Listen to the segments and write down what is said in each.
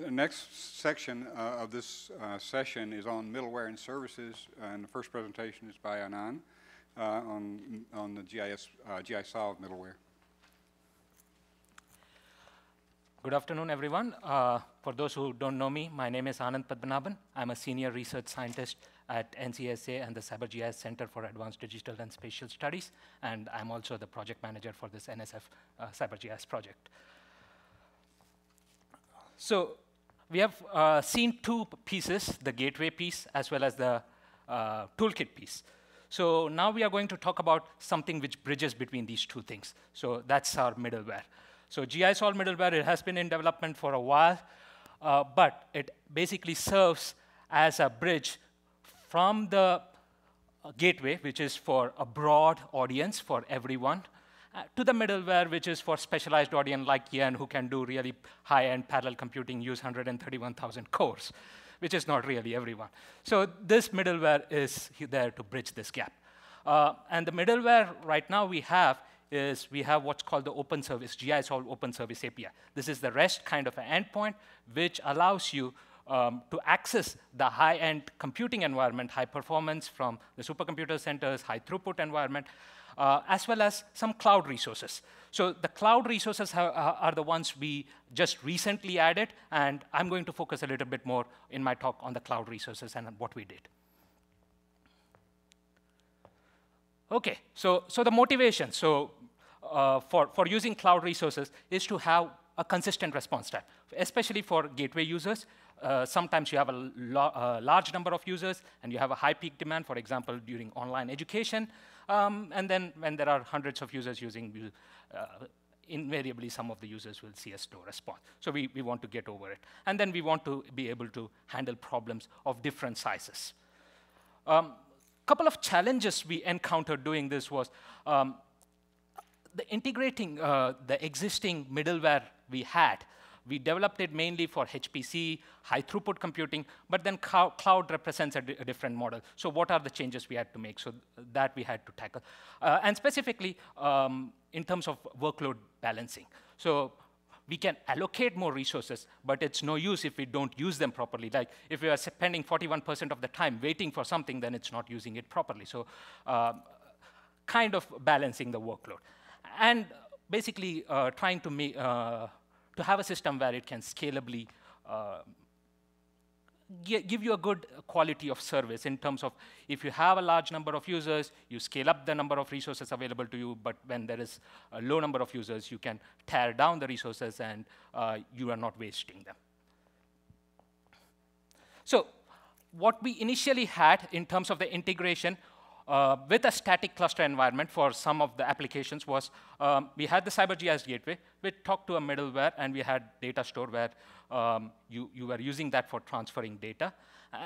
The next section of this session is on middleware and services, and the first presentation is by Anand on the GISolve middleware. Good afternoon, everyone. For those who don't know me, my name is Anand Padmanabhan. I'm a senior research scientist at NCSA and the CyberGIS Center for Advanced Digital and Spatial Studies, and I'm also the project manager for this NSF CyberGIS project. So we have seen two pieces, the gateway piece as well as the toolkit piece. So now we are going to talk about something which bridges between these two things. So that's our middleware. So GISolve middleware, it has been in development for a while, but it basically serves as a bridge from the gateway, which is for a broad audience, for everyone, to the middleware, which is for specialized audience like Ian, who can do really high-end parallel computing, use 131,000 cores, which is not really everyone. So this middleware is there to bridge this gap. And the middleware right now we have is we have what's called the open service, GISolve open service API. This is the REST kind of an endpoint, which allows you to access the high-end computing environment, high performance from the supercomputer centers, high throughput environment, as well as some cloud resources. So the cloud resources are the ones we just recently added, and I'm going to focus a little bit more in my talk on the cloud resources and what we did. Okay, so the motivation for using cloud resources is to have a consistent response time, especially for gateway users. Sometimes you have a large number of users, and you have a high peak demand, for example, during online education. And then when there are hundreds of users using, invariably some of the users will see a slow response. So we want to get over it. And then we want to be able to handle problems of different sizes. Couple of challenges we encountered doing this was integrating the existing middleware we had. We developed it mainly for HPC, high-throughput computing, but then cloud represents a different model. So what are the changes we had to make? So that we had to tackle. And specifically, in terms of workload balancing. So we can allocate more resources, but it's no use if we don't use them properly. Like, if we are spending 41% of the time waiting for something, then it's not using it properly. So kind of balancing the workload. And basically, trying to make to have a system where it can scalably give you a good quality of service in terms of if you have a large number of users, you scale up the number of resources available to you, but when there is a low number of users, you can tear down the resources and you are not wasting them. So what we initially had in terms of the integration with a static cluster environment for some of the applications was we had the CyberGIS gateway, which talked to a middleware, and we had data store where you were using that for transferring data.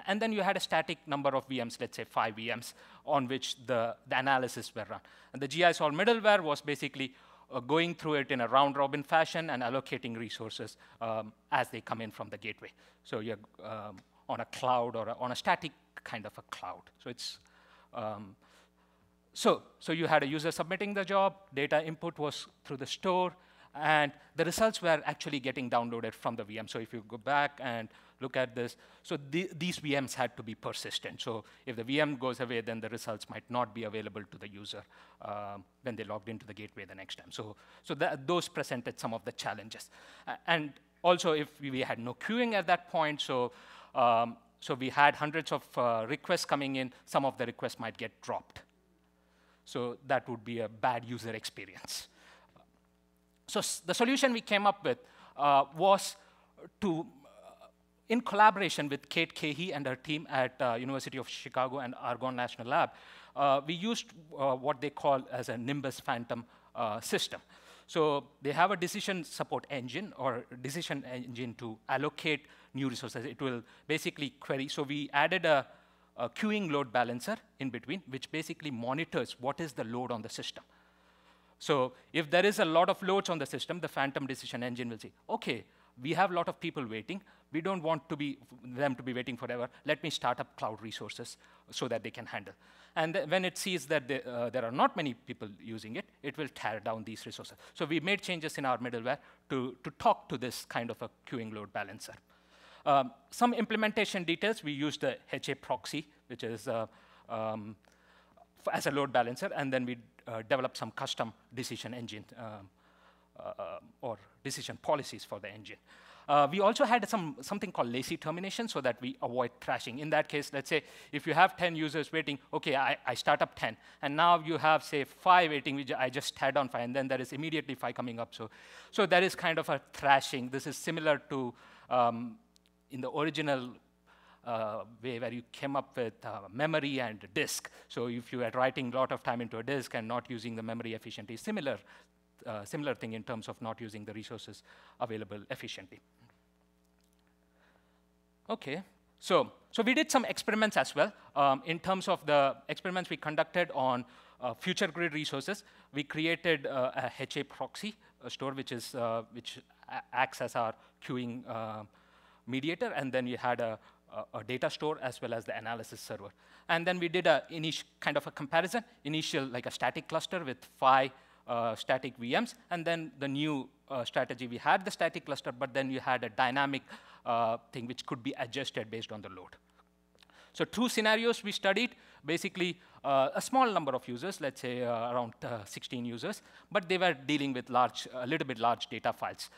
And then you had a static number of VMs, let's say 5 VMs, on which the analysis were run. And the GISolve middleware was basically going through it in a round-robin fashion and allocating resources as they come in from the gateway. So you're on a cloud or on a static kind of a cloud. So it's so you had a user submitting the job, data input was through the store, and the results were actually getting downloaded from the VM. So if you go back and look at this, so these VMs had to be persistent. So if the VM goes away, then the results might not be available to the user when they logged into the gateway the next time. So those presented some of the challenges. And also, if we had no queuing at that point, so we had hundreds of requests coming in. Some of the requests might get dropped. So that would be a bad user experience. So the solution we came up with was to, in collaboration with Kate Keahey and her team at University of Chicago and Argonne National Lab, we used what they call as a Nimbus Phantom system. So they have a decision support engine or decision engine to allocate new resources. It will basically query. So we added a queuing load balancer in between, which basically monitors what is the load on the system. So if there is a lot of loads on the system, the Phantom decision engine will say, OK, we have a lot of people waiting. We don't want them to be waiting forever. Let me start up cloud resources so that they can handle. And when it sees that there are not many people using it, it will tear down these resources. So we made changes in our middleware to talk to this kind of a queuing load balancer. Some implementation details, we used the HAProxy, which is as a load balancer, and then we developed some custom decision engine or decision policies for the engine. We also had something called lazy termination so that we avoid thrashing. In that case, let's say if you have 10 users waiting, OK, I start up 10. And now you have, say, 5 waiting, which I just had on 5. And then there is immediately 5 coming up. So that is kind of a thrashing. This is similar to in the original way where you came up with memory and disk. So if you are writing a lot of time into a disk and not using the memory efficiently, similar thing in terms of not using the resources available efficiently. Okay, so we did some experiments as well. In terms of the experiments we conducted on FutureGrid resources, we created a HAProxy store, which acts as our queuing mediator, and then we had a data store as well as the analysis server. And then we did a kind of a comparison, initial like a static cluster with 5 static VMs, and then the new strategy, we had the static cluster, but then you had a dynamic thing which could be adjusted based on the load. So 2 scenarios we studied, basically a small number of users, let's say around 16 users, but they were dealing with a little bit large data files.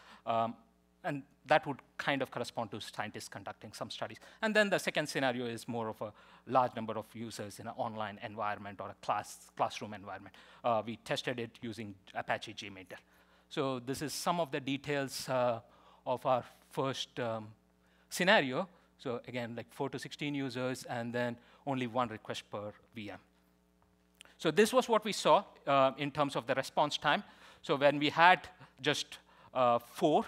And that would kind of correspond to scientists conducting some studies. And then the second scenario is more of a large number of users in an online environment or a classroom environment. We tested it using Apache JMeter. So this is some of the details of our first scenario. So again, like 4 to 16 users, and then only 1 request per VM. So this was what we saw in terms of the response time. So when we had just 4,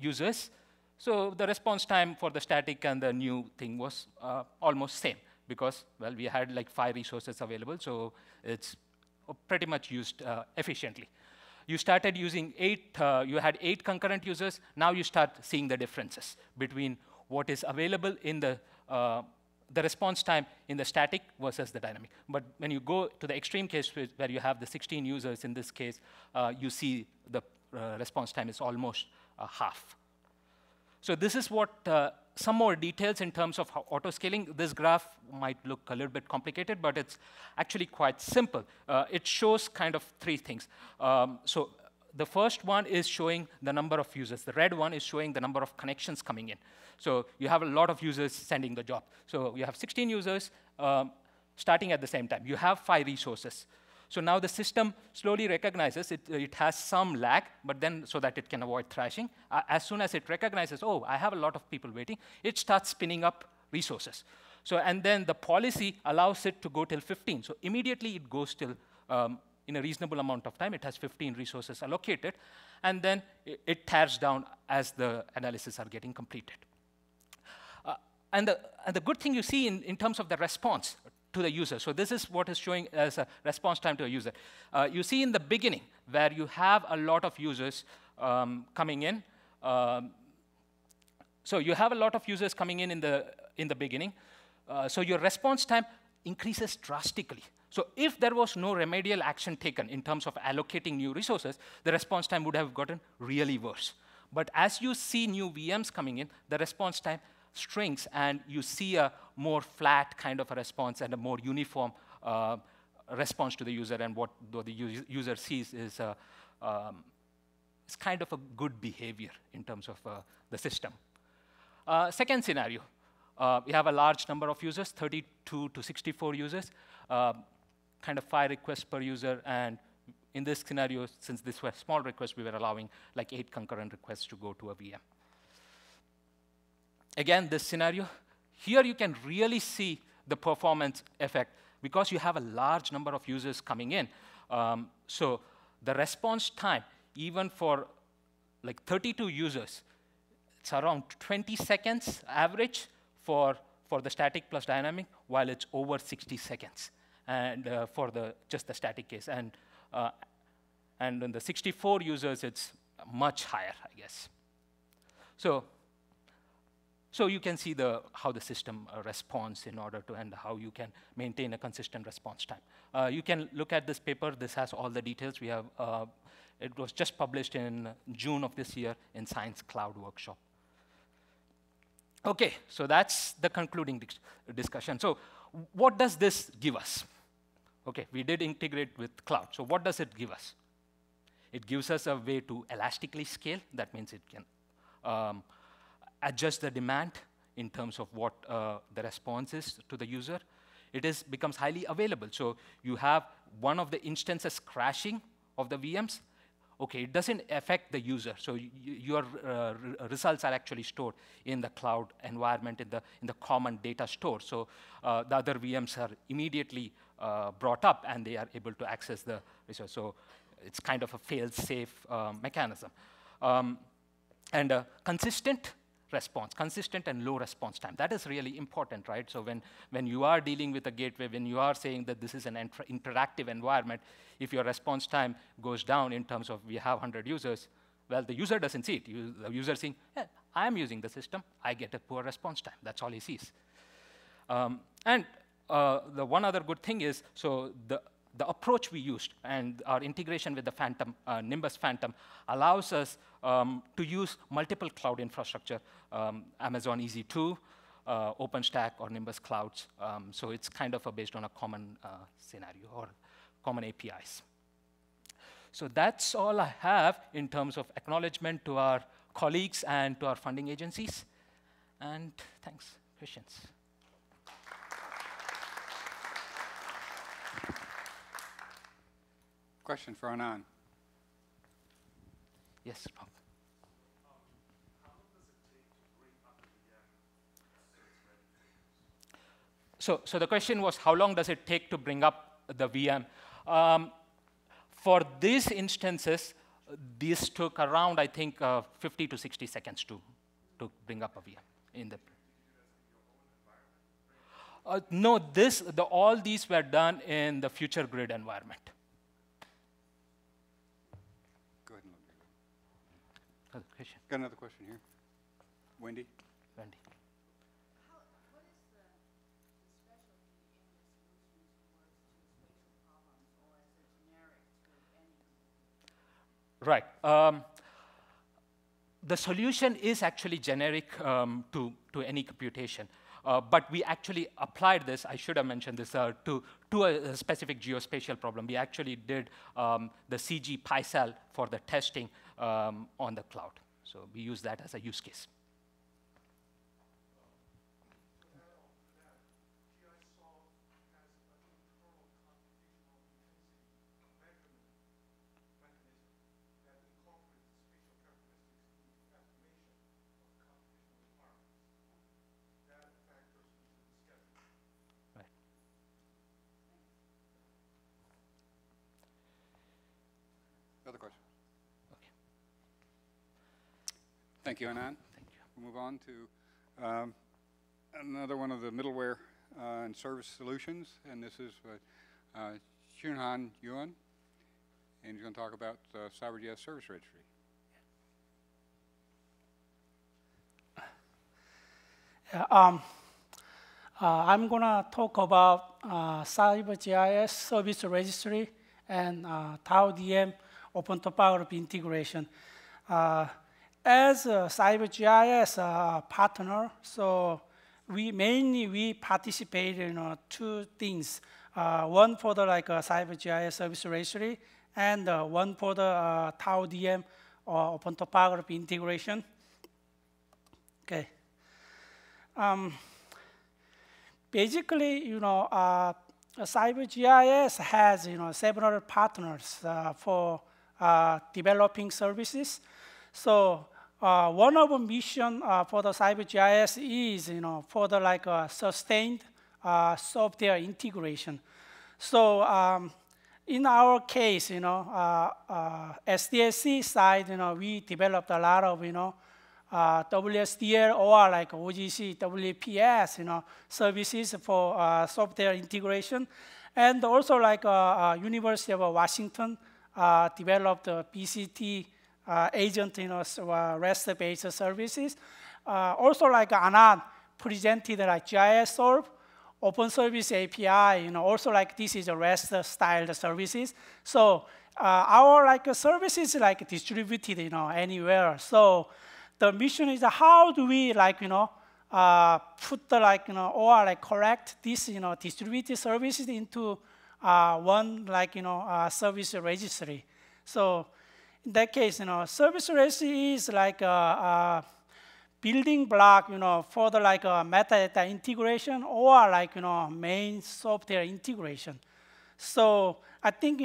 users. So the response time for the static and the new thing was almost same because, well, we had like 5 resources available, so it's pretty much used efficiently. You started using 8, you had 8 concurrent users. Now you start seeing the differences between what is available in the response time in the static versus the dynamic. But when you go to the extreme case where you have the 16 users in this case, you see the response time is almost half. So this is what some more details in terms of how auto-scaling. This graph might look a little bit complicated, but it's actually quite simple. It shows kind of 3 things. So the first one is showing the number of users. The red one is showing the number of connections coming in. So you have a lot of users sending the job. So you have 16 users starting at the same time. You have 5 resources. So now the system slowly recognizes it has some lag, but then so that it can avoid thrashing. As soon as it recognizes, oh, I have a lot of people waiting, it starts spinning up resources. So, and then the policy allows it to go till 15. So immediately it goes till, in a reasonable amount of time, it has 15 resources allocated, and then it tears down as the analyses are getting completed. And the good thing you see in terms of the response to the user. So this is what is showing as a response time to a user. You see in the beginning where you have a lot of users coming in. So you have a lot of users coming in the beginning. So your response time increases drastically. So if there was no remedial action taken in terms of allocating new resources, the response time would have gotten really worse. But as you see new VMs coming in, the response time shrinks, and you see a more flat kind of a response and a more uniform response to the user. And what the user sees is it's kind of a good behavior in terms of the system. Second scenario, we have a large number of users, 32 to 64 users, kind of 5 requests per user. And in this scenario, since this was small requests, we were allowing like 8 concurrent requests to go to a VM. Again, this scenario, here you can really see the performance effect because you have a large number of users coming in. So the response time, even for like 32 users, it's around 20 seconds average for the static plus dynamic, while it's over 60 seconds and for just the static case. And in the 64 users, it's much higher, I guess. So you can see how the system responds in order to, and how you can maintain a consistent response time. You can look at this paper. This has all the details. We have, it was just published in June of this year in Science Cloud Workshop. OK, so that's the concluding discussion. So what does this give us? OK, we did integrate with cloud. So what does it give us? It gives us a way to elastically scale. That means it can adjust the demand in terms of what the response is to the user. It becomes highly available. So you have one of the instances crashing of the VMs. OK, it doesn't affect the user. So your results are actually stored in the cloud environment, in the common data store. So the other VMs are immediately brought up, and they are able to access the resource. So it's kind of a fail-safe mechanism. And a consistent response, consistent and low response time. That is really important, right? So when you are dealing with a gateway, when you are saying that this is an interactive environment, if your response time goes down in terms of we have 100 users, well, the user doesn't see it. The user is saying, yeah, I'm using the system. I get a poor response time. That's all he sees. The one other good thing is, so the approach we used and our integration with the Phantom, Nimbus Phantom, allows us to use multiple cloud infrastructure, Amazon EC2, OpenStack, or Nimbus Clouds. So it's kind of based on a common scenario or common APIs. So that's all I have in terms of acknowledgement to our colleagues and to our funding agencies. And thanks. Questions? Question for Anand. Yes, Rob. How long does it take to bring up the VM? So the question was, how long does it take to bring up the VM? For these instances, this took around, I think, 50 to 60 seconds to bring up a VM in the. No, all these were done in the FutureGrid environment. Question. Got another question here. Wendy? Wendy. What is the specialty in the solutions towards spatial problems, or as a generic to any? Right. The solution is actually generic to any computation. But we actually applied this, I should have mentioned this, to a specific geospatial problem. We actually did the CG PyCell for the testing on the cloud. So we use that as a use case. Thank you, Anand. Thank you. We'll move on to another one of the middleware and service solutions, and this is Choonhan Youn, and he's going to talk about CyberGIS Service Registry. Yeah. I'm going to talk about CyberGIS Service Registry and TAU-DM OpenTopography integration. As a CyberGIS partner, so we mainly participate in two things. One for the CyberGIS service registry, and one for the TAU-DM or OpenTopography integration. Okay. Basically, CyberGIS has several partners for developing services. So one of the mission for the CyberGIS is, for the sustained software integration. So in our case, SDSC side, we developed a lot of, WSDL or OGC, WPS, services for software integration, and also University of Washington developed BCT agent, REST-based services. Also, Anand presented GISolve, Open Service API. Also, this is a REST-styled services. So our services distributed, anywhere. So the mission is how do we put the correct these distributed services into one service registry. So in that case, service registry is like a building block, for the metadata integration or main software integration. So I think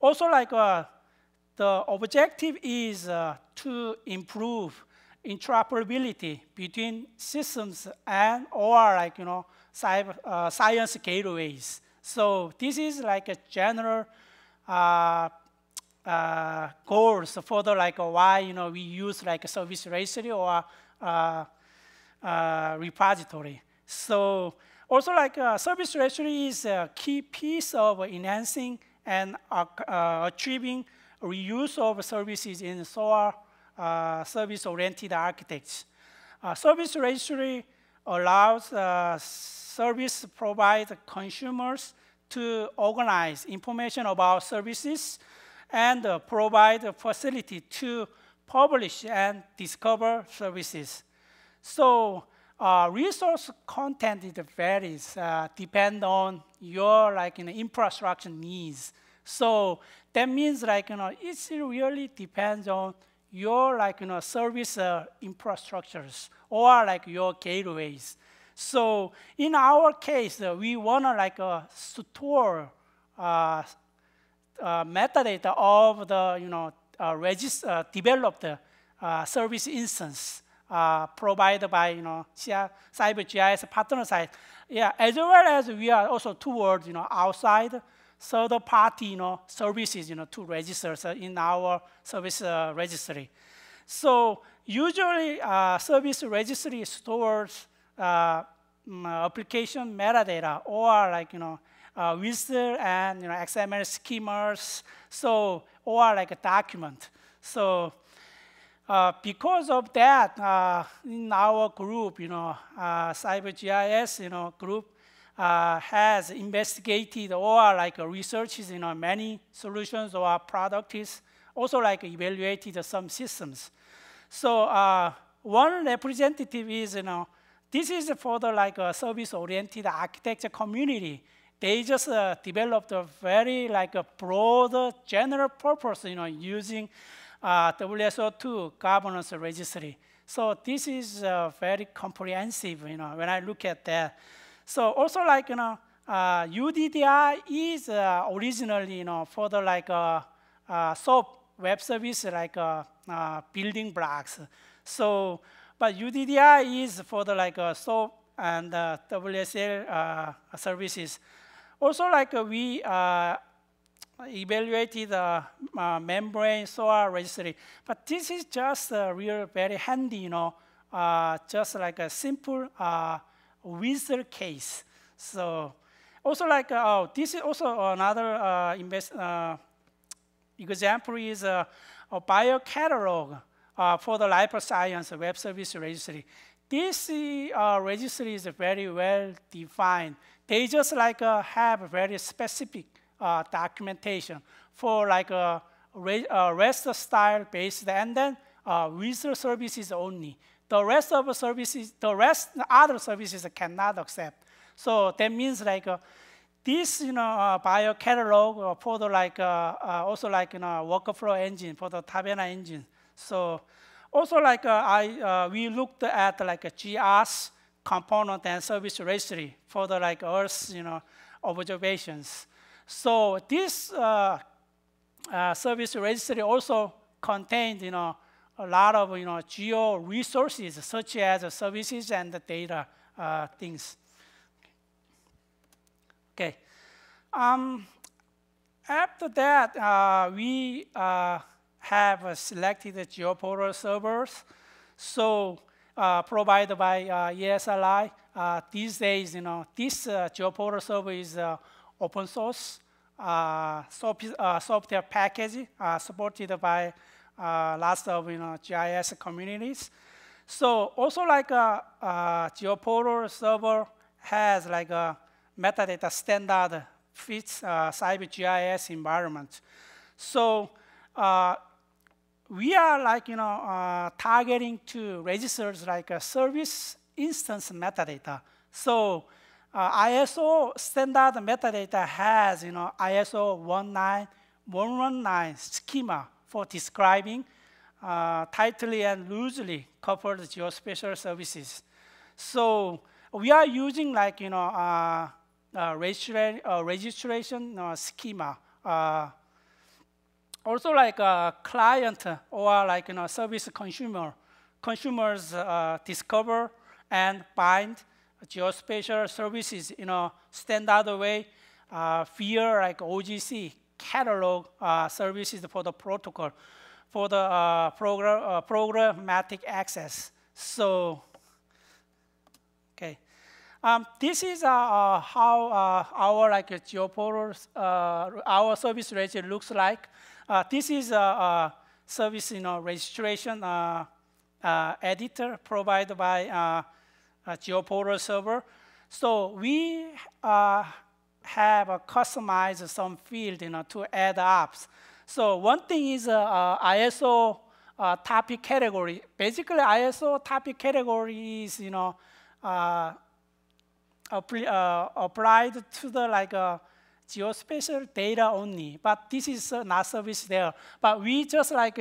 also the objective is to improve interoperability between systems and or science gateways. So this is a general goals for the why we use service registry or repository. So also service registry is a key piece of enhancing and achieving reuse of services in SOAR service-oriented architects. Service registry allows service provider consumers to organize information about services and provide a facility to publish and discover services. So resource content varies depend on your infrastructure needs. So that means it really depends on your service infrastructures or your gateways. So in our case, we wanna store metadata of the developed service instance provided by CyberGIS partner site. Yeah, as well as we are also towards outside third-party services to register in our service registry. So usually service registry stores application metadata or WSDL and XML schemas, so or a document. So because of that, in our group, CyberGIS, group has investigated or researches many solutions or products, also evaluated some systems. So one representative is this is for the service-oriented architecture community. They just developed a very broad general purpose, using WSO2 governance registry. So this is very comprehensive, when I look at that. So also UDDI is originally, for the SOAP web service building blocks. So, but UDDI is for the SOAP and WSL services. Also, we evaluated membrane SOAR registry, but this is just real very handy, just a simple wizard case. So, also oh, this is also another example is a biocatalog for the life science web service registry. This registry is very well defined. They just have very specific documentation for REST style based and then wizard services only. The rest of the services, other services cannot accept. So that means this bio catalog for the also workflow engine for the Tabana engine. So also we looked at GRS component and service registry for the Earth observations. So this service registry also contained a lot of geo resources such as services and the data things. Okay. After that, we have selected the GeoPortal servers. So provided by ESLi. These days, this GeoPortal server is open source software package supported by lots of GIS communities. So also GeoPortal server has a metadata standard fits CyberGIS environment. So we are targeting to registers a service instance metadata. So ISO standard metadata has, ISO 19119 schema for describing tightly and loosely coupled geospatial services. So we are using like, registration schema. Also like a client or like, service consumers discover and bind geospatial services in a standard way via like OGC catalog services for the protocol, for the programmatic access. So, okay, this is how our like GeoPortal, our service registry looks like. This is a service registration editor provided by GeoPortal server. So we have customized some field to add apps. So one thing is ISO topic category. Basically, ISO topic category is applied to the like geospatial data only. But this is not service there. But we just like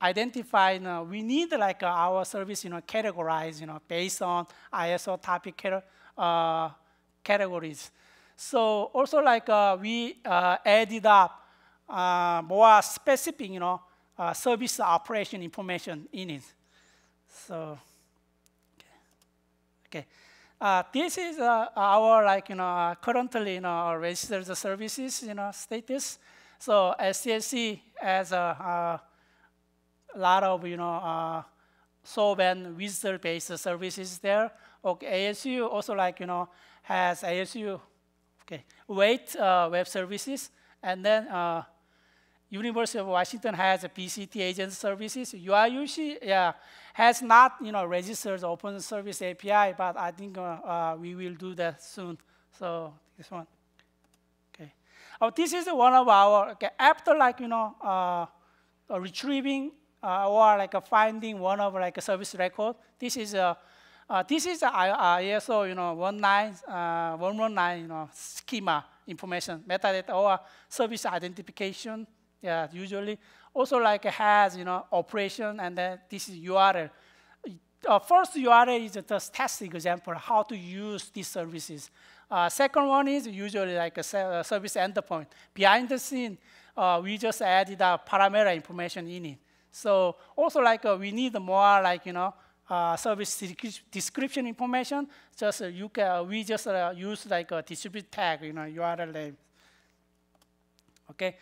identify, we need like our service categorized based on ISO topic categories. So also like we added up more specific service operation information in it. So okay, this is our like currently registered services status. So SDSC has a lot of SOAP and wizard-based services there. Okay, ASU also like has ASU, okay, weight web services, and then University of Washington has a BCT agent services. UIUC, yeah, has not registered open service API, but I think we will do that soon. So this one, okay. Oh, this is one of our okay, after like retrieving. Or like finding one of like a service record. This is ISO 19119 schema information metadata or service identification. Yeah, usually also like has operation, and then this is URL. First URL is just test example how to use these services. Second one is usually like a service endpoint. Behind the scene, we just added a parameter information in it. So also like we need more like service description information. Just you can we just use like a distribute tag URL name. Okay,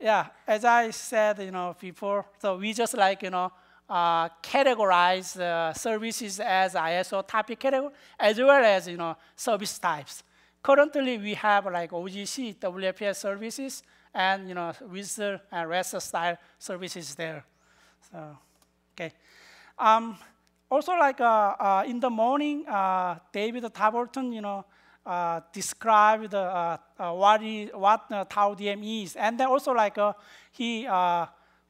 yeah. As I said before, so we just like categorize services as ISO topic category as well as service types. Currently we have like OGC, WPS services, and with REST style services there. So, okay. Also, like in the morning, David Taborton, described what TAU-DM is, and then also like he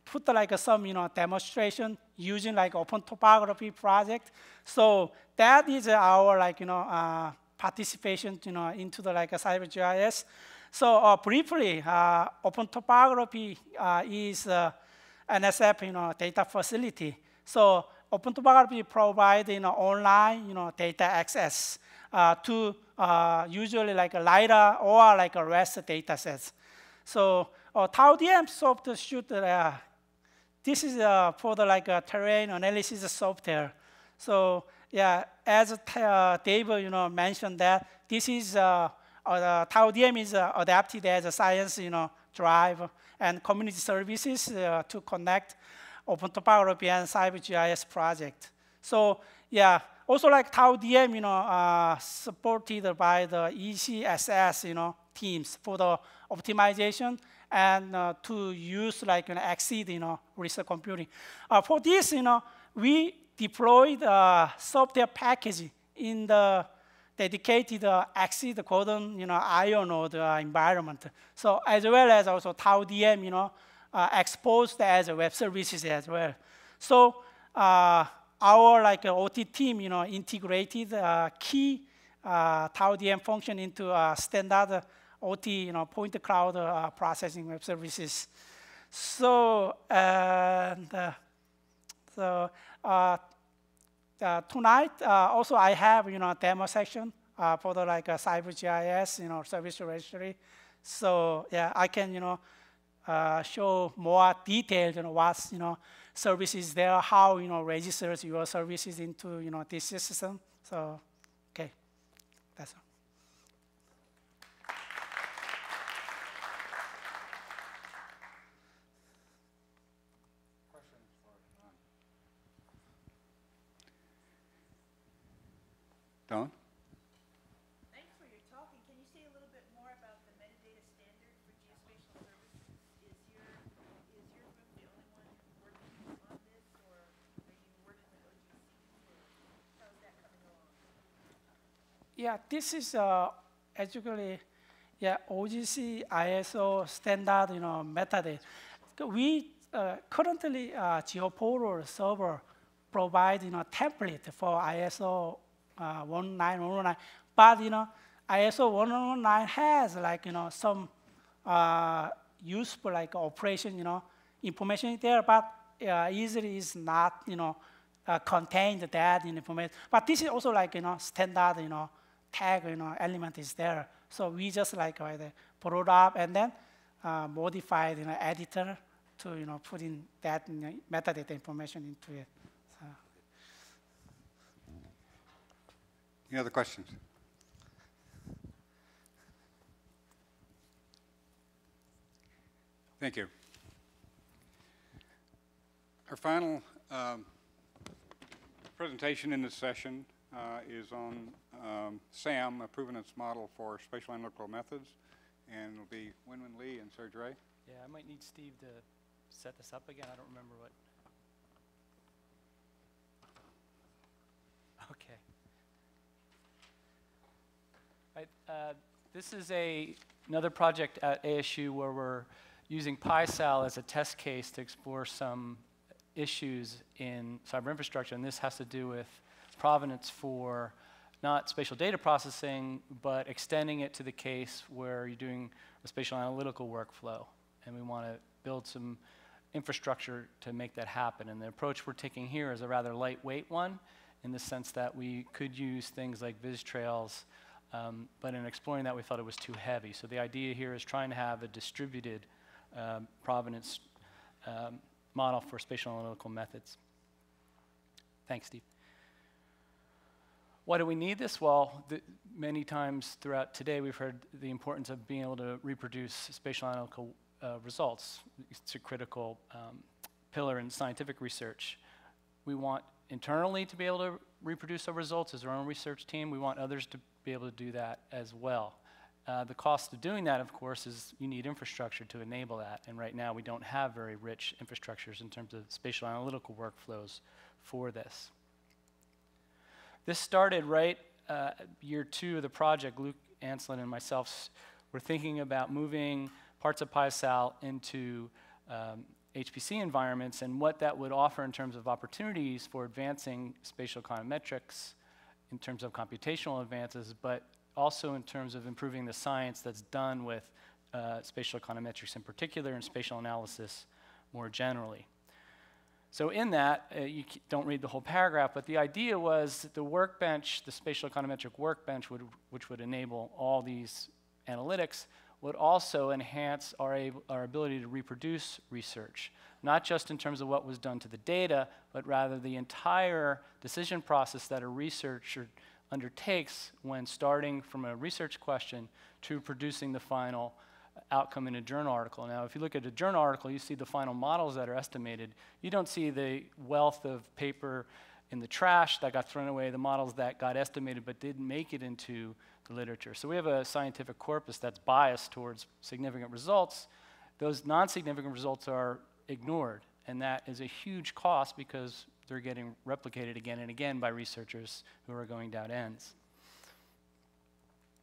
put like some demonstration using like OpenTopography project. So that is our like participation into the like CyberGIS. So briefly, OpenTopography is NSF data facility. So OpenTopography provides online data access to usually like a LiDAR or like a REST data sets. So TAU-DM software should this is for the like terrain analysis software. So yeah, as Dave mentioned that this is TAU-DM is adapted as a science drive and community services to connect OpenTopography and CyberGIS project. So yeah, also like TAU-DM, supported by the ECSS, teams for the optimization and to use like XSEDE, research computing. For this, we deployed software package in the dedicated XSEDE Gordon, IO node environment. So as well as also TAU-DM, exposed as a web services as well. So our OT team, integrated key TAU-DM function into standard OT, point cloud processing web services. So, tonight also I have demo section for the CyberGIS service registry. So yeah, I can show more detail what services there, how registers your services into this system. So okay, that's all. Don? Thanks for your talking. Can you say a little bit more about the metadata standard for geospatial services? Is your group the only one working on this, or are you working with OGC? How is that coming along? Yeah, this is actually, yeah, OGC ISO standard, metadata. We currently GeoPortal server provides template for ISO 19119, but ISO 19119 has some useful operation information there, but easily is not contained that in information. But this is also standard tag element is there, so we just pull it up and then modify the editor to put in that metadata information into it. Any other questions? Thank you. Our final presentation in this session is on SAM, a provenance model for spatial analytical methods, and it'll be Winwin Lee and Serge Ray. Yeah, I might need Steve to set this up again. I don't remember what. Okay. This is another project at ASU where we're using PySAL as a test case to explore some issues in cyber infrastructure, and this has to do with provenance for not spatial data processing, but extending it to the case where you're doing a spatial analytical workflow, and we want to build some infrastructure to make that happen. And the approach we're taking here is a rather lightweight one, in the sense that we could use things like VizTrails, but in exploring that, we thought it was too heavy. So the idea here is trying to have a distributed provenance model for spatial analytical methods. Thanks, Steve. Why do we need this? Well, many times throughout today, we've heard the importance of being able to reproduce spatial analytical results. It's a critical pillar in scientific research. We want internally to be able to reproduce our results as our own research team. We want others to be able to do that as well. The cost of doing that, of course, is you need infrastructure to enable that, and right now we don't have very rich infrastructures in terms of spatial analytical workflows for this. This started right year two of the project. Luke Anslin and myself were thinking about moving parts of PySAL into HPC environments and what that would offer in terms of opportunities for advancing spatial econometrics, in terms of computational advances, but also in terms of improving the science that's done with spatial econometrics in particular and spatial analysis more generally. So in that, you don't read the whole paragraph, but the idea was that the workbench, the spatial econometric workbench, which would enable all these analytics, would also enhance our ability to reproduce research, not just in terms of what was done to the data, but rather the entire decision process that a researcher undertakes when starting from a research question to producing the final outcome in a journal article. Now, if you look at a journal article, you see the final models that are estimated. You don't see the wealth of paper in the trash that got thrown away, the models that got estimated but didn't make it into the literature. So we have a scientific corpus that's biased towards significant results. Those non-significant results are ignored, and that is a huge cost because they're getting replicated again and again by researchers who are going down ends.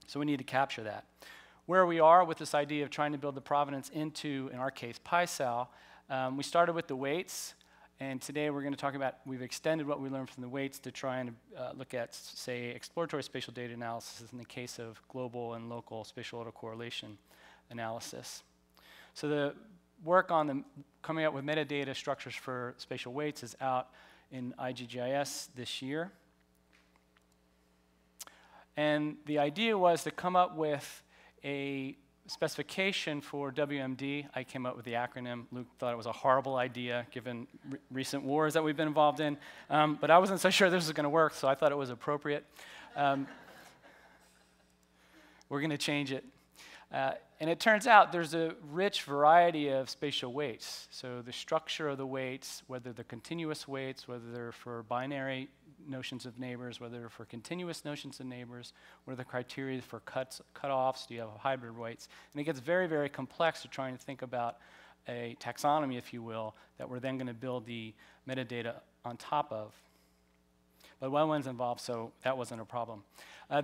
So we need to capture that. Where we are with this idea of trying to build the provenance into, in our case, PySAL, we started with the weights. And today we're going to talk about, we've extended what we learned from the weights to try and look at, say, exploratory spatial data analysis in the case of global and local spatial autocorrelation analysis. So the work on the coming up with metadata structures for spatial weights is out in IGGIS this year. And the idea was to come up with a specification for WMD. I came up with the acronym. Luke thought it was a horrible idea given recent wars that we've been involved in. But I wasn't so sure this was going to work, so I thought it was appropriate. We're going to change it. And it turns out there's a rich variety of spatial weights. So the structure of the weights, whether they're continuous weights, whether they're for binary notions of neighbors, whether they're for continuous notions of neighbors, what are the criteria for cutoffs, do you have hybrid weights? And it gets very, very complex to trying to think about a taxonomy, if you will, that we're then going to build the metadata on top of. But WellWin's involved, so that wasn't a problem.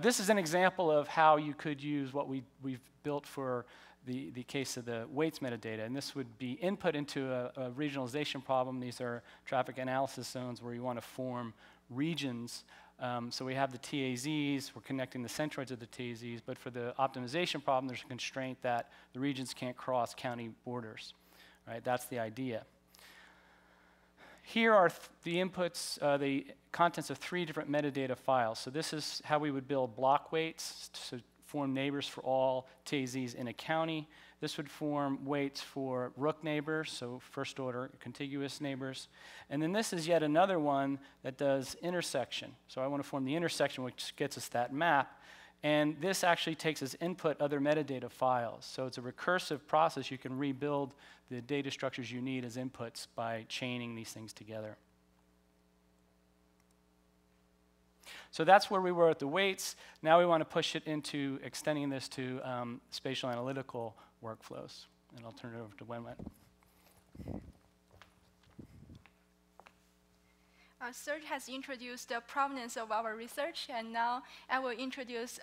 This is an example of how you could use what we've built for the case of the weights metadata. And this would be input into a regionalization problem. These are traffic analysis zones where you want to form regions. So we have the TAZs. We're connecting the centroids of the TAZs. But for the optimization problem, there's a constraint that the regions can't cross county borders. Right? That's the idea. Here are the inputs, the contents of three different metadata files. So this is how we would build block weights to form neighbors for all TAZs in a county. This would form weights for rook neighbors, so first order contiguous neighbors. And then this is yet another one that does intersection. So I want to form the intersection, which gets us that map. And this actually takes as input other metadata files. So it's a recursive process. You can rebuild the data structures you need as inputs by chaining these things together. So that's where we were at the weights. Now we want to push it into extending this to spatial analytical workflows. And I'll turn it over to Wenwen. Serge has introduced the provenance of our research, and now I will introduce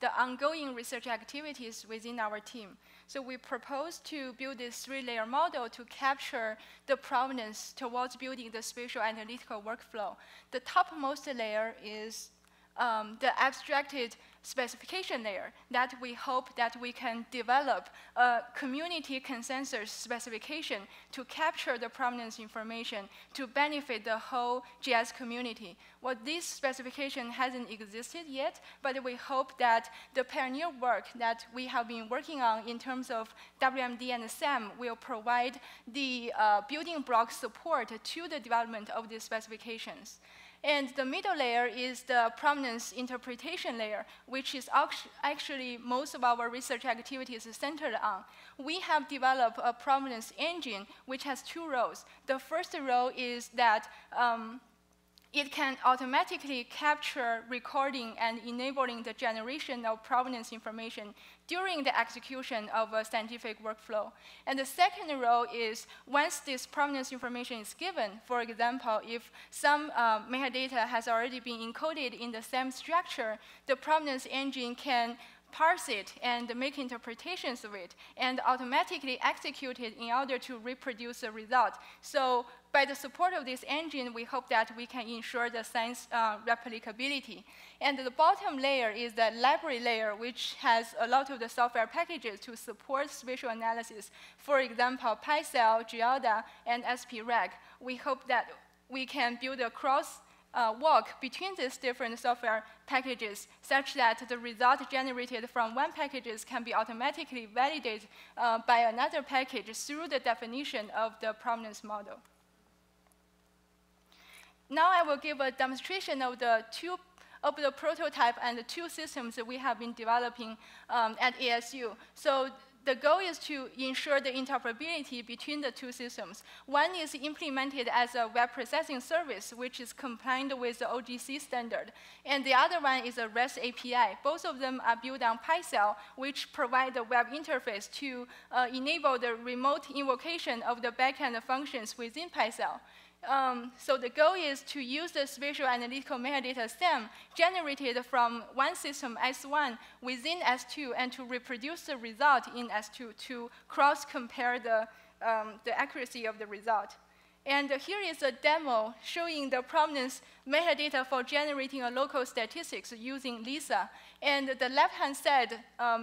the ongoing research activities within our team. So we propose to build this three-layer model to capture the provenance towards building the spatial analytical workflow. The topmost layer is the abstracted specification layer that we hope that we can develop a community consensus specification to capture the provenance information to benefit the whole GIS community. Well, this specification hasn't existed yet, but we hope that the pioneer work that we have been working on in terms of WMD and SAM will provide the building block support to the development of these specifications. And the middle layer is the provenance interpretation layer, which is actually most of our research activities is centered on. We have developed a provenance engine which has two roles. The first role is that it can automatically capture recording and enabling the generation of provenance information during the execution of a scientific workflow. And the second role is once this provenance information is given, for example, if some metadata has already been encoded in the SAM structure, the provenance engine can parse it and make interpretations of it and automatically execute it in order to reproduce the result. So by the support of this engine, we hope that we can ensure the science replicability. And the bottom layer is the library layer, which has a lot of the software packages to support spatial analysis. For example, PySAL, GeoDDI, and SPREG. We hope that we can build a crosswalk between these different software packages such that the result generated from one package can be automatically validated by another package through the definition of the provenance model. Now I will give a demonstration of the prototype and the two systems that we have been developing at ASU. So the goal is to ensure the interoperability between the two systems. One is implemented as a web processing service, which is compliant with the OGC standard. And the other one is a REST API. Both of them are built on PyCell, which provide the web interface to enable the remote invocation of the backend functions within PyCell. So the goal is to use the spatial analytical metadata SAM generated from one system, S1, within S2, and to reproduce the result in S2 to cross-compare the accuracy of the result. And here is a demo showing the prominence metadata for generating a local statistics using LISA. And the left-hand side,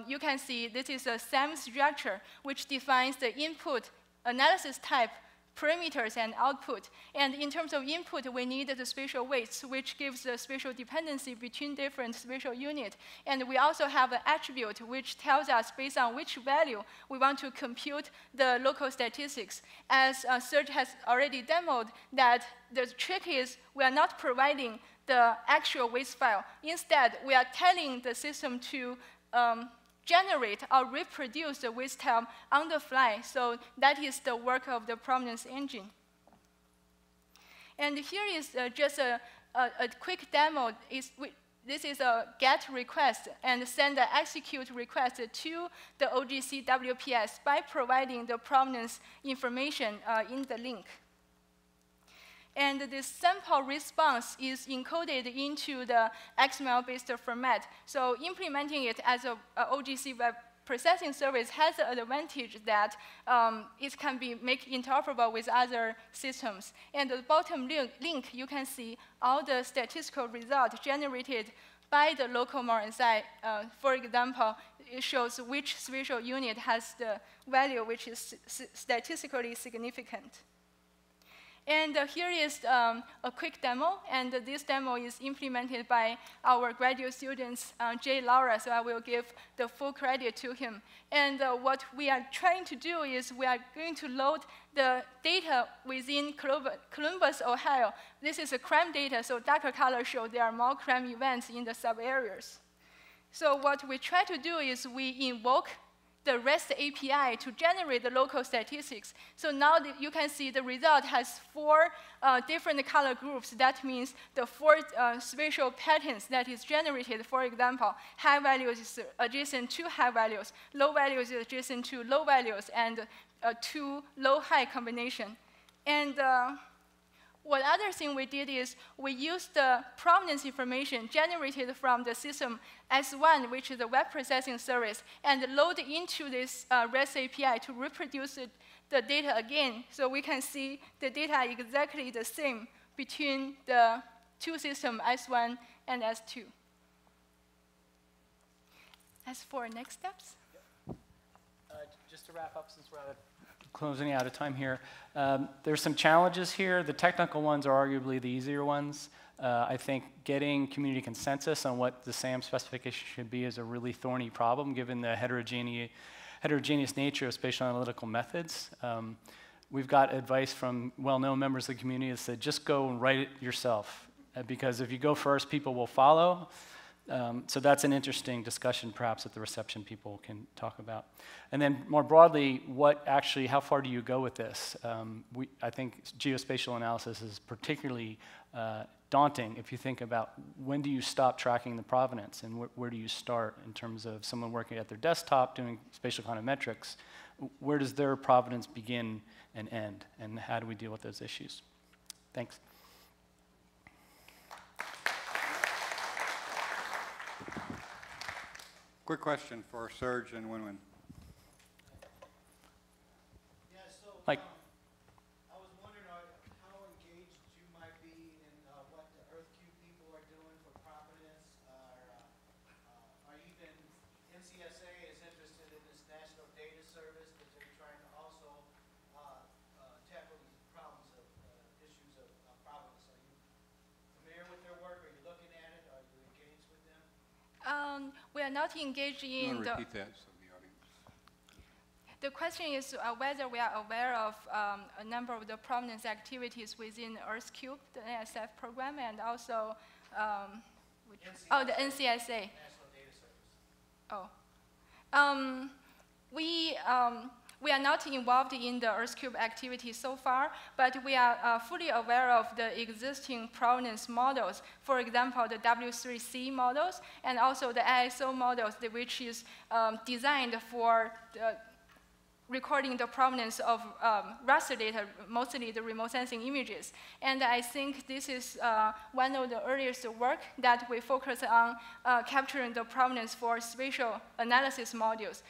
you can see this is a SAM structure, which defines the input analysis type, parameters, and output. And in terms of input, we need the spatial weights, which gives the spatial dependency between different spatial units. And we also have an attribute, which tells us based on which value we want to compute the local statistics. As Serge has already demoed, that the trick is we are not providing the actual weights file. Instead, we are telling the system to generate or reproduce the weight term on the fly. So that is the work of the prominence engine. And here is just a quick demo. This is a GET request and send an execute request to the OGC WPS by providing the prominence information in the link. And this sample response is encoded into the XML-based format. So implementing it as an OGC web processing service has the advantage that it can be made interoperable with other systems. And the bottom link, you can see all the statistical results generated by the local MORNSI. For example, it shows which spatial unit has the value which is statistically significant. And here is a quick demo, and this demo is implemented by our graduate students, Jay Laura, so I will give the full credit to him. And what we are trying to do is we are going to load the data within Columbus, Ohio. This is a crime data, so darker color shows there are more crime events in the sub-areas. So what we try to do is we invoke the REST API to generate the local statistics. So now you can see the result has four different color groups. That means the four spatial patterns that is generated. For example, high values is adjacent to high values, low values is adjacent to low values, and two low-high combination. And one other thing we did is we used the provenance information generated from the system S1, which is the web processing service, and load into this REST API to reproduce the data again. So we can see the data exactly the same between the two systems, S1 and S2. As for next steps? Yep. Just to wrap up, since we're out of closing out of time here. There's some challenges here. The technical ones are arguably the easier ones. I think getting community consensus on what the SAM specification should be is a really thorny problem given the heterogeneous nature of spatial analytical methods. We've got advice from well-known members of the community that said just go and write it yourself because if you go first, people will follow. So that's an interesting discussion, perhaps, that the reception people can talk about. And then more broadly, what actually, how far do you go with this? I think geospatial analysis is particularly daunting if you think about when do you stop tracking the provenance and where do you start in terms of someone working at their desktop doing spatial econometrics. Where does their provenance begin and end, and how do we deal with those issues? Thanks. Quick question for Serge and Winwin. Yeah, so I was wondering how engaged you might be in what the EarthCube people are doing for provenance. Are even NCSA is interested in this National Data Service because they're trying to also tackle these problems of issues of provenance. Are you familiar with their work? Are you looking at it? Are you engaged with them? We are not engaged in the repeat that so the audience. The question is whether we are aware of a number of the prominence activities within EarthCube, the NSF program, and also the NCSA. National Data Service. Oh, we are not involved in the EarthCube activity so far, but we are fully aware of the existing provenance models. For example, the W3C models and also the ISO models, which is designed for recording the provenance of raster data, mostly the remote sensing images. And I think this is one of the earliest work that we focus on capturing the provenance for spatial analysis modules.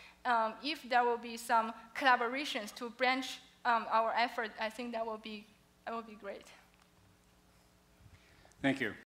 If there will be some collaborations to branch our effort, I think that will be That would be great. Thank you.